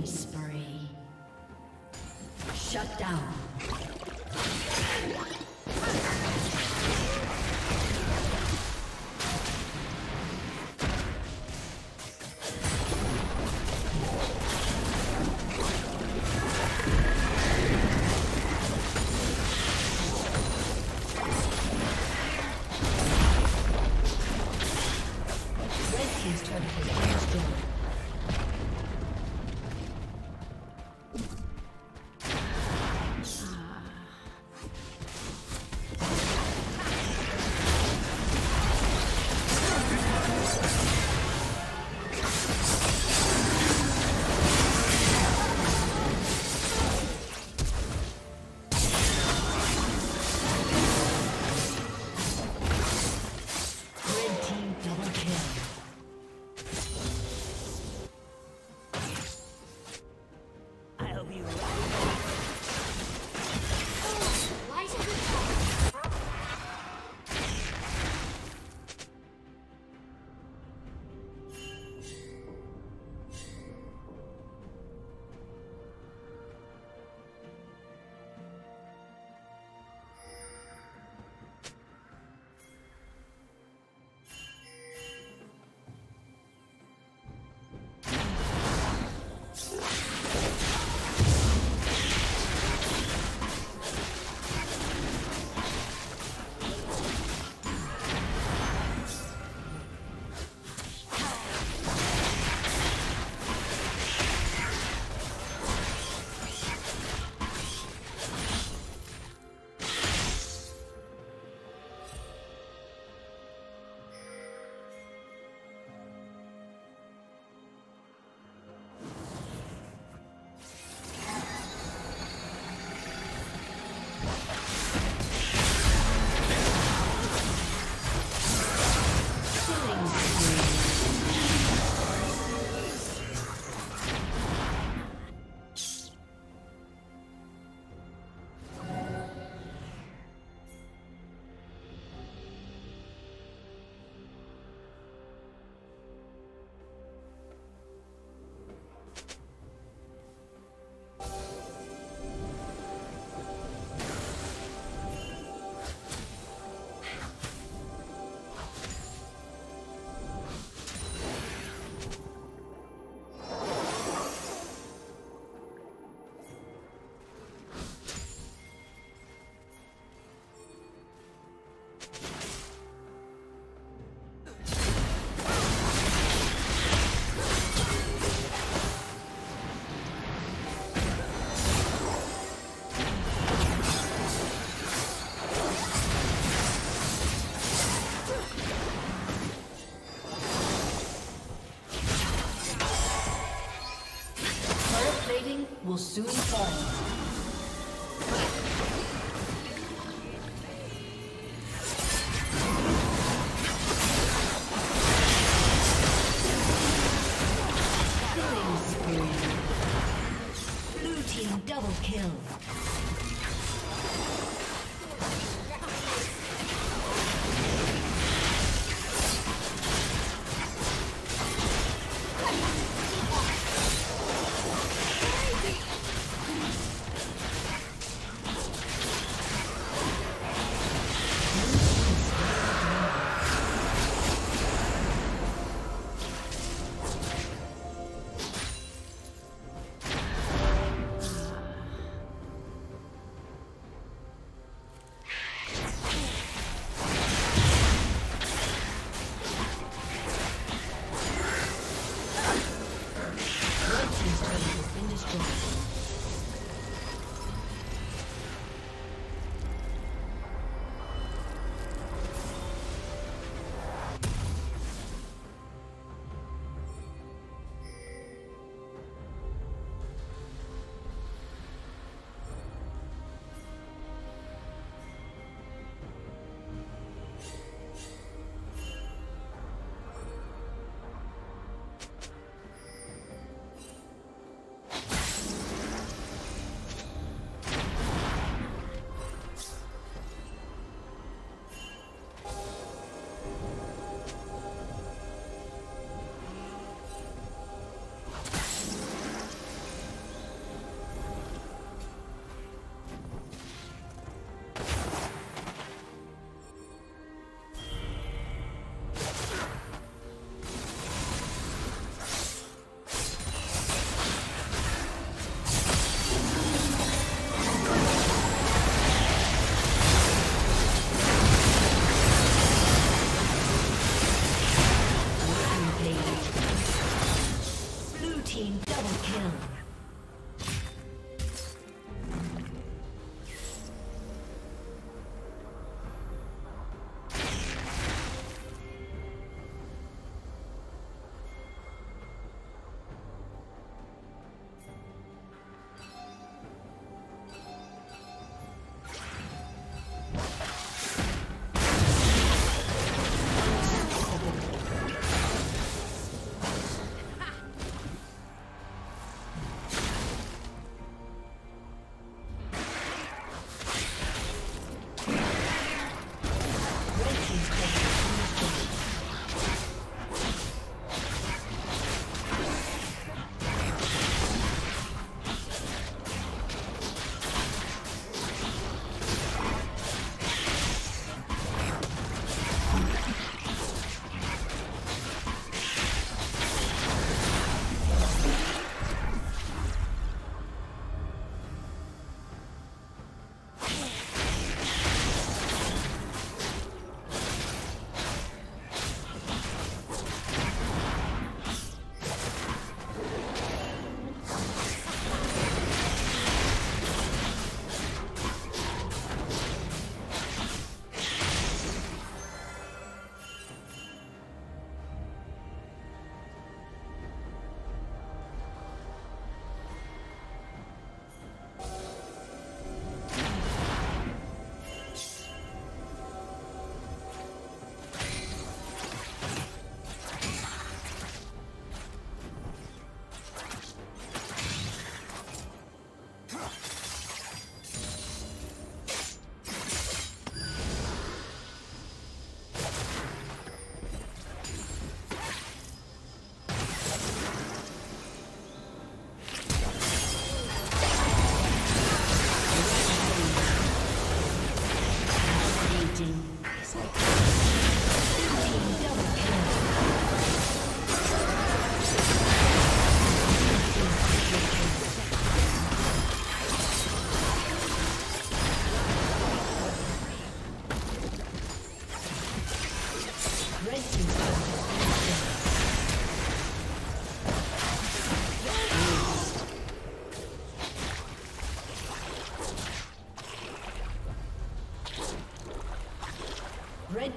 Killing spree. Shut down. Will soon fall. Blue team double kill. Red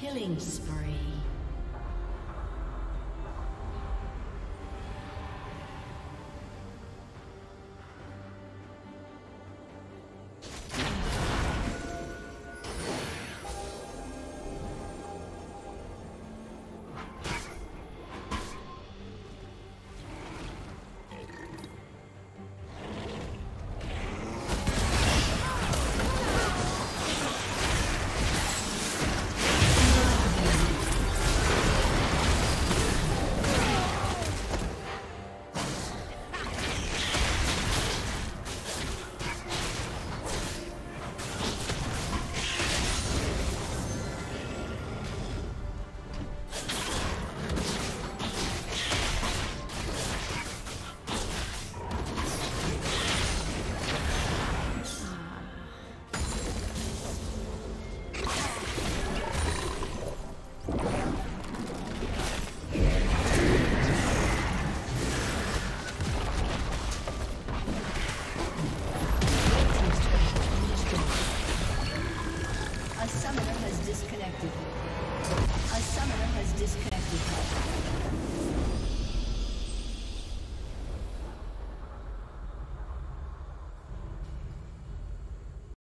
Killing spree.